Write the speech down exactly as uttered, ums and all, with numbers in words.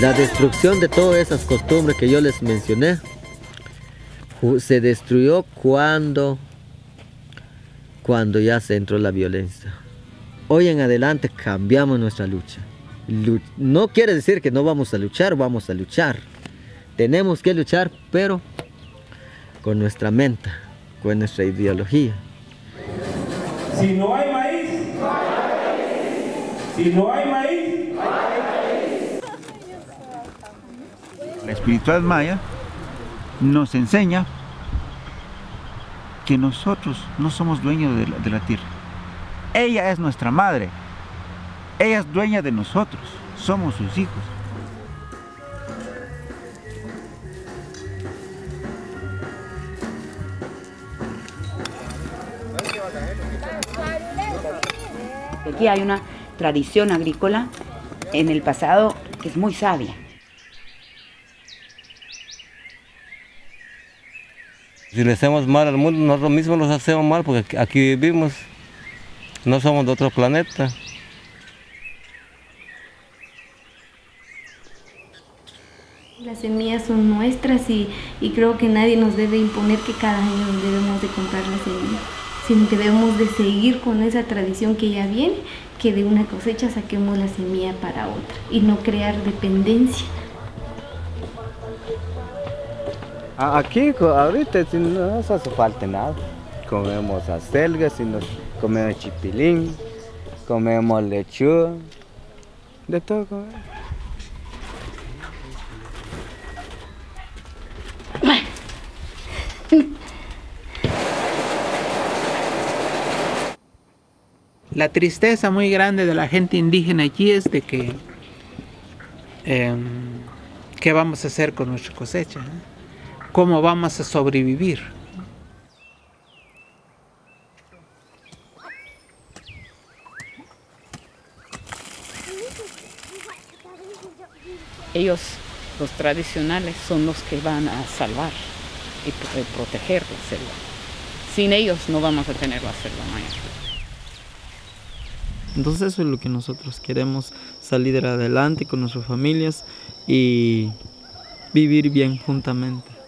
La destrucción de todas esas costumbres que yo les mencioné se destruyó cuando, cuando ya se entró la violencia. Hoy en adelante cambiamos nuestra lucha. Luch- no quiere decir que no vamos a luchar, vamos a luchar. Tenemos que luchar, pero con nuestra mente, con nuestra ideología. Si no hay maíz, no hay maíz. Si no hay maíz, no hay maíz. La espiritualidad maya nos enseña que nosotros no somos dueños de la, de la tierra. Ella es nuestra madre, ella es dueña de nosotros, somos sus hijos. Aquí hay una tradición agrícola en el pasado que es muy sabia. Si le hacemos mal al mundo, nosotros mismos nos hacemos mal porque aquí vivimos, no somos de otro planeta. Las semillas son nuestras y, y creo que nadie nos debe imponer que cada año debemos de comprar las semillas, sino que debemos de seguir con esa tradición que ya viene, que de una cosecha saquemos la semilla para otra y no crear dependencia. Aquí, ahorita, no nos hace falta nada. Comemos acelgas, comemos chipilín, comemos lechuga, de todo comemos. La tristeza muy grande de la gente indígena aquí es de que, eh, ¿qué vamos a hacer con nuestra cosecha? ¿Eh? ¿Cómo vamos a sobrevivir? Ellos, los tradicionales, son los que van a salvar y proteger la selva. Sin ellos no vamos a tener la selva maya. Entonces eso es lo que nosotros queremos, salir adelante con nuestras familias y vivir bien juntamente.